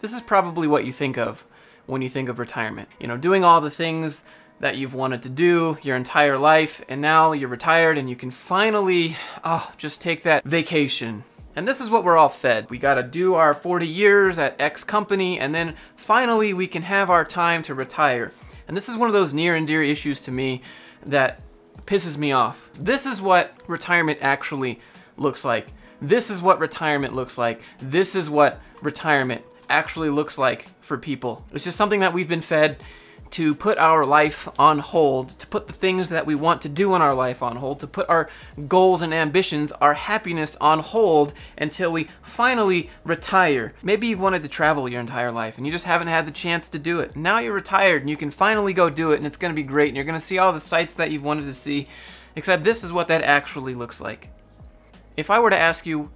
This is probably what you think of when you think of retirement. You know, doing all the things that you've wanted to do your entire life, and now you're retired and you can finally, just take that vacation. And this is what we're all fed. We gotta do our 40 years at X company, and then finally we can have our time to retire. And this is one of those near and dear issues to me that pisses me off. This is what retirement actually looks like. This is what retirement looks like. This is what retirement actually looks like for people. It's just something that we've been fed to put our life on hold, to put the things that we want to do in our life on hold, to put our goals and ambitions, our happiness on hold until we finally retire. Maybe you've wanted to travel your entire life and you just haven't had the chance to do it. Now you're retired and you can finally go do it, and it's gonna be great, and you're gonna see all the sights that you've wanted to see, except this is what that actually looks like. If I were to ask you,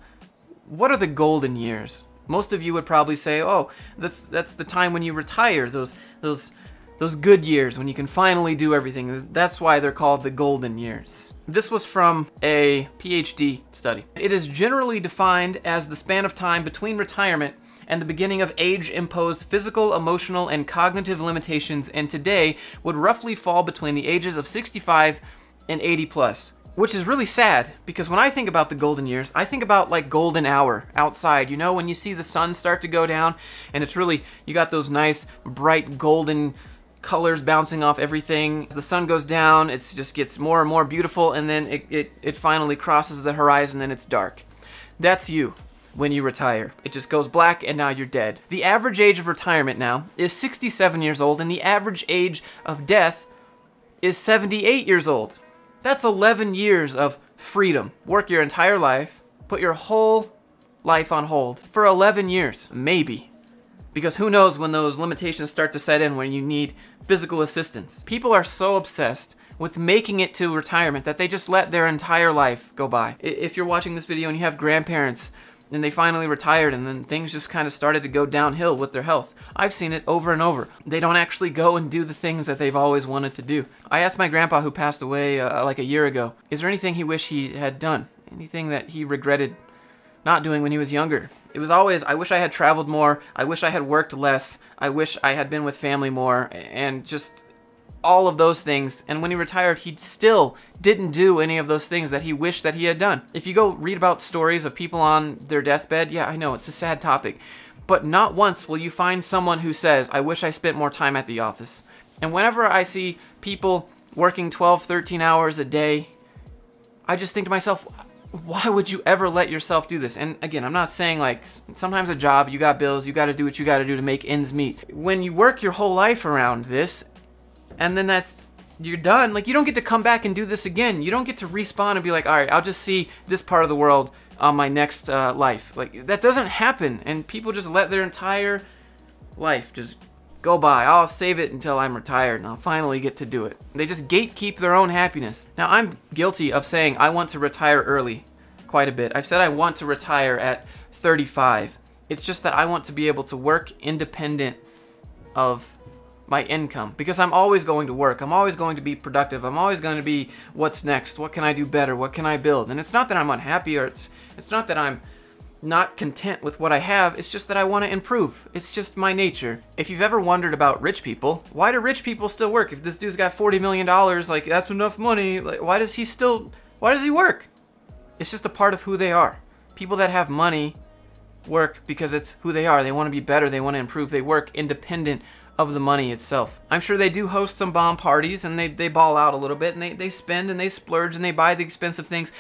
what are the golden years? Most of you would probably say, oh, that's the time when you retire, those good years when you can finally do everything. That's why they're called the golden years. This was from a PhD study. It is generally defined as the span of time between retirement and the beginning of age-imposed physical, emotional, and cognitive limitations, and today would roughly fall between the ages of 65 and 80 plus. Which is really sad, because when I think about the golden years, I think about like golden hour outside, you know, when you see the sun start to go down and it's really, you got those nice bright golden colors bouncing off everything. As the sun goes down, it just gets more and more beautiful, and then it finally crosses the horizon and it's dark. That's you when you retire. It just goes black and now you're dead. The average age of retirement now is 67 years old, and the average age of death is 78 years old. That's 11 years of freedom. Work your entire life, put your whole life on hold for 11 years, maybe. Because who knows when those limitations start to set in, when you need physical assistance. People are so obsessed with making it to retirement that they just let their entire life go by. If you're watching this video and you have grandparents and they finally retired and then things just kind of started to go downhill with their health, I've seen it over and over. They don't actually go and do the things that they've always wanted to do. I asked my grandpa, who passed away like a year ago, is there anything he wished he had done? Anything that he regretted not doing when he was younger? It was always, I wish I had traveled more, I wish I had worked less, I wish I had been with family more, and just all of those things. And when he retired, he still didn't do any of those things that he wished that he had done. If you go read about stories of people on their deathbed, yeah, I know, it's a sad topic, but not once will you find someone who says, I wish I spent more time at the office. And whenever I see people working 12, 13 hours a day, I just think to myself, why would you ever let yourself do this? And again, I'm not saying, like, sometimes a job, you got bills, you gotta do what you gotta do to make ends meet. When you work your whole life around this, and then you're done, like, you don't get to come back and do this again. You don't get to respawn and be like, all right, I'll just see this part of the world on my next life. Like, that doesn't happen, and people just let their entire life just go by. I'll save it until I'm retired and I'll finally get to do it. They just gatekeep their own happiness. Now, I'm guilty of saying I want to retire early quite a bit. I've said I want to retire at 35. It's just that I want to be able to work independent of my income, because I'm always going to work. I'm always going to be productive. I'm always going to be, what's next? What can I do better? What can I build? And it's not that I'm unhappy, or it's not that I'm not content with what I have, it's just that I want to improve. It's just my nature. If you've ever wondered about rich people, why do rich people still work? If this dude's got $40 million, like, that's enough money, like, why does he work? It's just a part of who they are. People that have money work because it's who they are. They want to be better, they want to improve, they work independent of the money itself. I'm sure they do host some bomb parties, and they ball out a little bit, and they spend, and they splurge, and they buy the expensive things,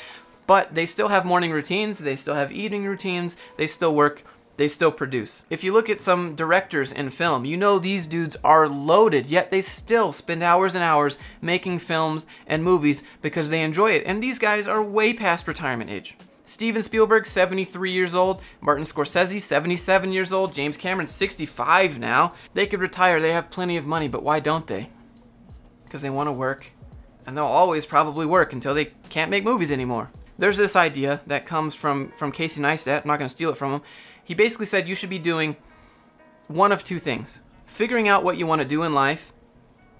but they still have morning routines, they still have eating routines, they still work, they still produce. If you look at some directors in film, you know these dudes are loaded, yet they still spend hours and hours making films and movies because they enjoy it, and these guys are way past retirement age. Steven Spielberg, 73 years old, Martin Scorsese, 77 years old, James Cameron, 65 now. They could retire, they have plenty of money, but why don't they? Because they want to work, and they'll always probably work until they can't make movies anymore. There's this idea that comes from Casey Neistat. I'm not going to steal it from him. He basically said you should be doing one of two things: figuring out what you want to do in life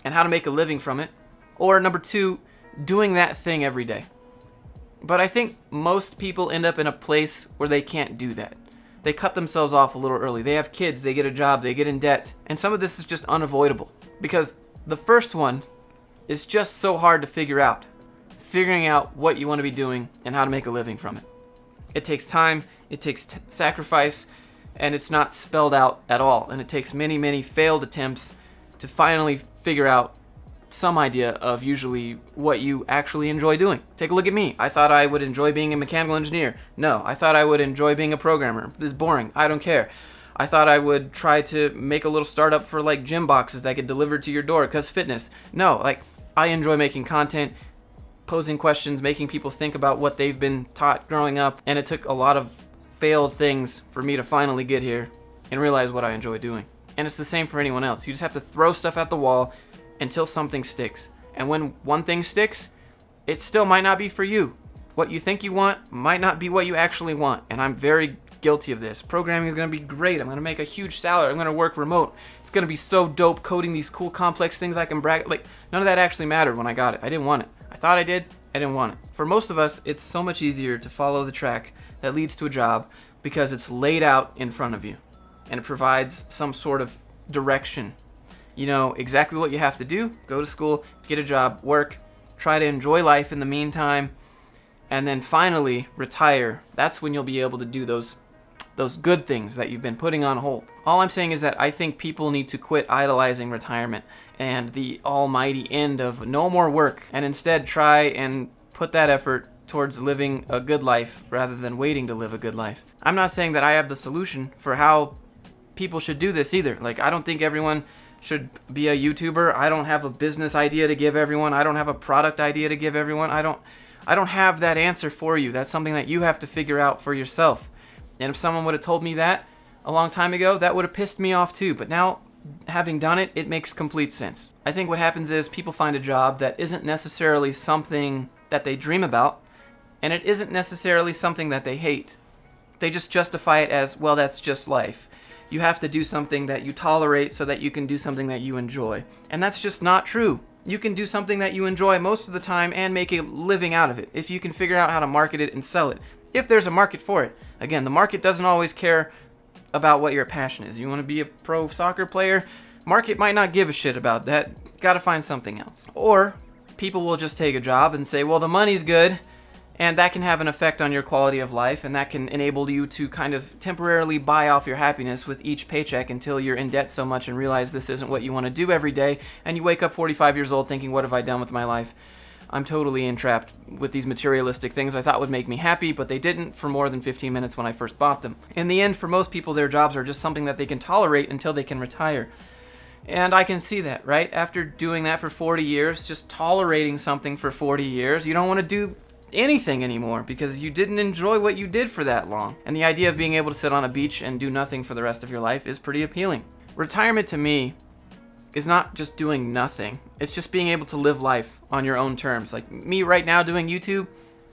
and how to make a living from it, or number two, doing that thing every day. But I think most people end up in a place where they can't do that. they cut themselves off a little early. They have kids, they get a job, they get in debt. And some of this is just unavoidable because the first one is just so hard to figure out. Figuring out what you want to be doing and how to make a living from it. It takes time, it takes sacrifice, and it's not spelled out at all. And it takes many, many failed attempts to finally figure out some idea of usually what you actually enjoy doing. Take a look at me. I thought I would enjoy being a mechanical engineer. No, I thought I would enjoy being a programmer. This is boring. I don't care. I thought I would try to make a little startup for like gym boxes that get delivered to your door because fitness. No, like I enjoy making content, posing questions, making people think about what they've been taught growing up. And it took a lot of failed things for me to finally get here and realize what I enjoy doing. And it's the same for anyone else. You just have to throw stuff at the wall until something sticks. And when one thing sticks, it still might not be for you. What you think you want might not be what you actually want. And I'm very guilty of this. Programming is going to be great. I'm going to make a huge salary. I'm going to work remote. It's going to be so dope coding these cool complex things I can bracket. Like none of that actually mattered when I got it. I didn't want it. I thought I did. I didn't want it. For most of us, it's so much easier to follow the track that leads to a job because it's laid out in front of you and it provides some sort of direction. You know exactly what you have to do, go to school, get a job, work, try to enjoy life in the meantime, and then finally retire. That's when you'll be able to do those good things that you've been putting on hold. All I'm saying is that I think people need to quit idolizing retirement and the almighty end of no more work and instead try and put that effort towards living a good life rather than waiting to live a good life. I'm not saying that I have the solution for how people should do this either. Like, I don't think everyone should be a YouTuber. I don't have a business idea to give everyone. I don't have a product idea to give everyone. I don't have that answer for you. That's something that you have to figure out for yourself. And if someone would have told me that a long time ago, that would have pissed me off too. But now, having done it, it makes complete sense. I think what happens is people find a job that isn't necessarily something that they dream about, and it isn't necessarily something that they hate. They just justify it as, well, that's just life. You have to do something that you tolerate so that you can do something that you enjoy. And that's just not true. You can do something that you enjoy most of the time and make a living out of it if you can figure out how to market it and sell it. If there's a market for it. Again, the market doesn't always care about what your passion is. You want to be a pro soccer player? Market might not give a shit about that. Got to find something else. Or people will just take a job and say, well, the money's good. And that can have an effect on your quality of life, and that can enable you to kind of temporarily buy off your happiness with each paycheck until you're in debt so much and realize this isn't what you want to do every day, and you wake up 45 years old thinking, what have I done with my life? I'm totally entrapped with these materialistic things I thought would make me happy, but they didn't for more than 15 minutes when I first bought them. In the end, for most people, their jobs are just something that they can tolerate until they can retire. And I can see that, right? After doing that for 40 years, just tolerating something for 40 years, you don't want to do anything anymore because you didn't enjoy what you did for that long. And the idea of being able to sit on a beach and do nothing for the rest of your life is pretty appealing. Retirement to me is not just doing nothing. It's just being able to live life on your own terms. Like me right now doing YouTube,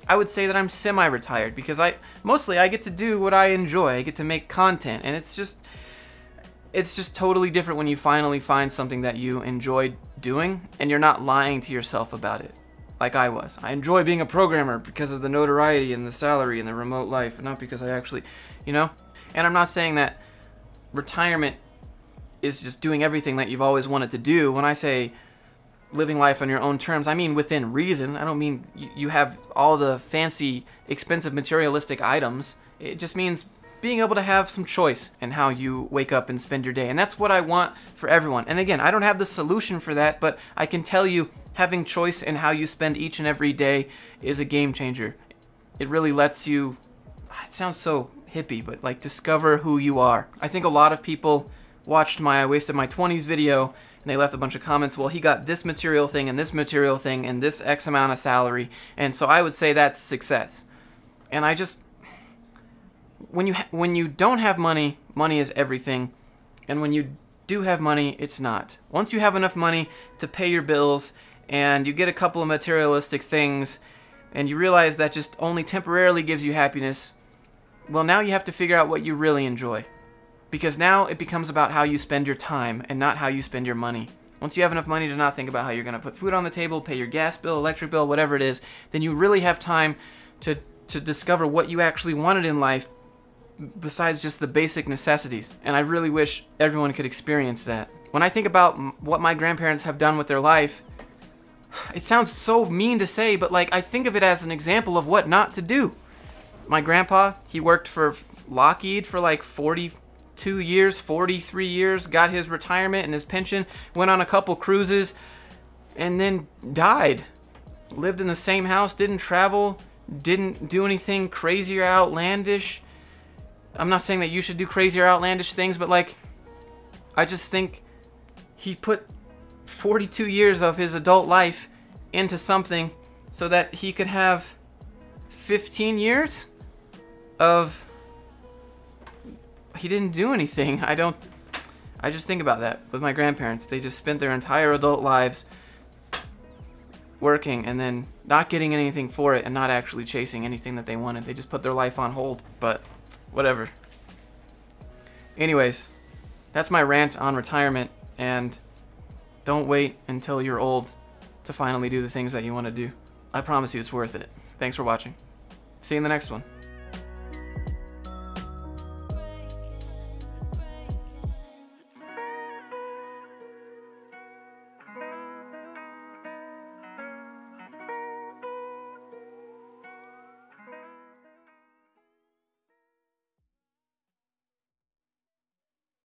I would say that I'm semi-retired because I get to do what I enjoy. I get to make content, and it's just totally different when you finally find something that you enjoy doing and you're not lying to yourself about it. Like I was. I enjoy being a programmer because of the notoriety and the salary and the remote life, and not because I actually, you know? And I'm not saying that retirement is just doing everything that you've always wanted to do. When I say living life on your own terms, I mean within reason. I don't mean you have all the fancy, expensive, materialistic items. It just means being able to have some choice in how you wake up and spend your day. And that's what I want for everyone. And again, I don't have the solution for that, but I can tell you having choice in how you spend each and every day is a game changer. It really lets you, it sounds so hippie, but like discover who you are. I think a lot of people watched my I Wasted My 20s video and they left a bunch of comments, well, he got this material thing and this material thing and this X amount of salary. And so I would say that's success. And I just, when you don't have money, money is everything. And when you do have money, it's not. Once you have enough money to pay your bills and you get a couple of materialistic things and you realize that just only temporarily gives you happiness, well, now you have to figure out what you really enjoy. Because now it becomes about how you spend your time and not how you spend your money. Once you have enough money to not think about how you're going to put food on the table, pay your gas bill, electric bill, whatever it is, then you really have time to discover what you actually wanted in life besides just the basic necessities, and I really wish everyone could experience that. When I think about what my grandparents have done with their life, it sounds so mean to say, but like, I think of it as an example of what not to do. My grandpa, he worked for Lockheed for like 42 years, 43 years, got his retirement and his pension, went on a couple cruises, and then died. Lived in the same house, didn't travel, didn't do anything crazy or outlandish. I'm not saying that you should do crazy or outlandish things, but like, I just think he put 42 years of his adult life into something so that he could have 15 years of he didn't do anything. I just think about that with my grandparents. They just spent their entire adult lives working and then not getting anything for it and not actually chasing anything that they wanted. They just put their life on hold, but whatever. Anyways, that's my rant on retirement, and don't wait until you're old to finally do the things that you want to do. I promise you it's worth it. Thanks for watching. See you in the next one.